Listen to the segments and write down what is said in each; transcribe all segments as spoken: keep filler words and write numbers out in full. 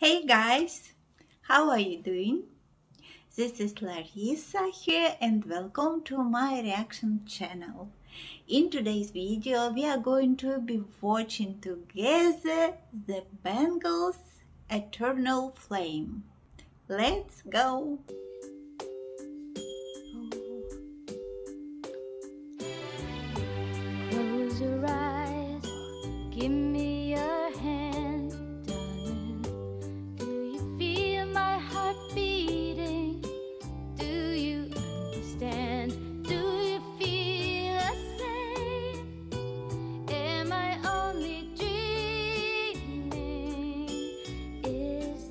Hey guys, how are you doing? This is Larissa here and welcome to my reaction channel. In today's video we are going to be watching together The Bangles' Eternal Flame. Let's go! Close your eyes, give me your hand, darling. Do you feel my heart beating? Do you understand? Do you feel the same? Am I only dreaming? Is this burning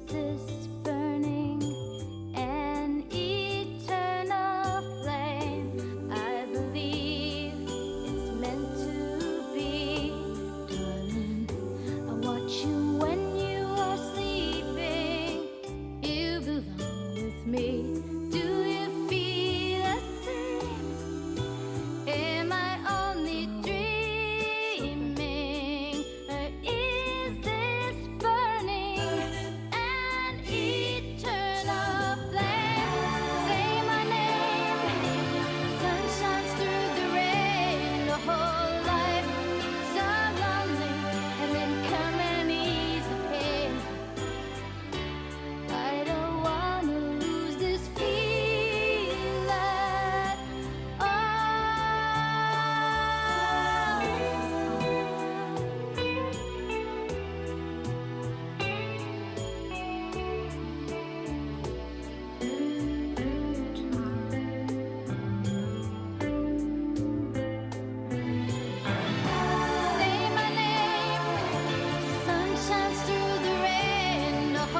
an eternal flame? I believe it's meant to you when you are sleeping. You belong with me. Do you feel the same? Am I only dreaming? Or is this burning an eternal flame? Say my name. Sun shines through the rain. The whole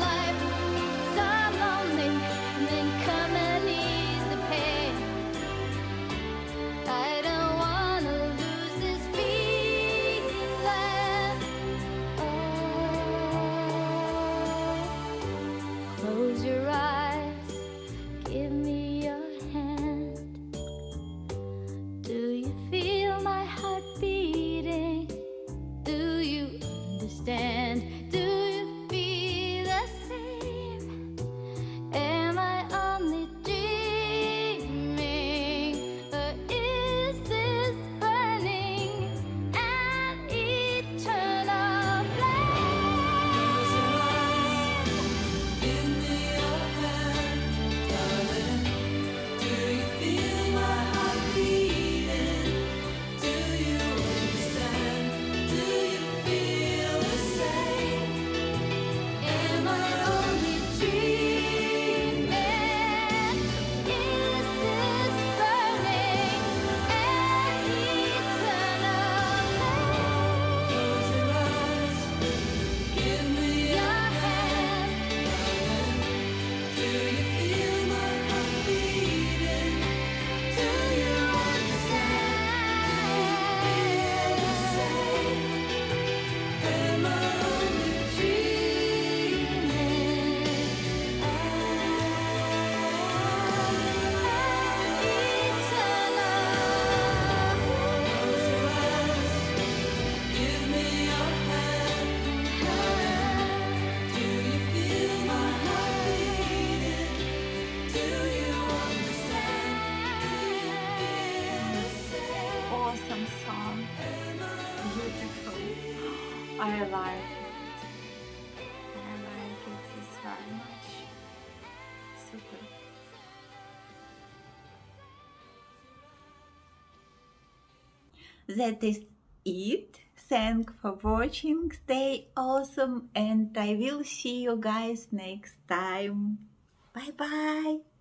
life is so lonely. And then come and I don't wanna lose this feeling. Oh. Say my name. Sun shines through the rain. The whole life is so lonely. And then come and ease the pain. I don't wanna lose this feeling. Oh. Close your eyes. Give me your hand. Do you feel my heart beating? Do you understand? Do you feel the same? Am I only dreaming? Or is this burning an eternal flame? Give me your hand, darling. Do you feel my heart beating? Do you understand? Do you feel the same? Am I only dreaming? Is this burning an eternal flame? Close your eyes. Give me your hand. Do you feel my heart beating? Do you understand? The same. Am I only dreaming? An eternal flame. Give me your hand. Do you feel my heart beating? Do you understand? Awesome song. Beautiful. I like it. I like it this very much. Super. That is it. Thanks for watching. Stay awesome and I will see you guys next time. Bye bye.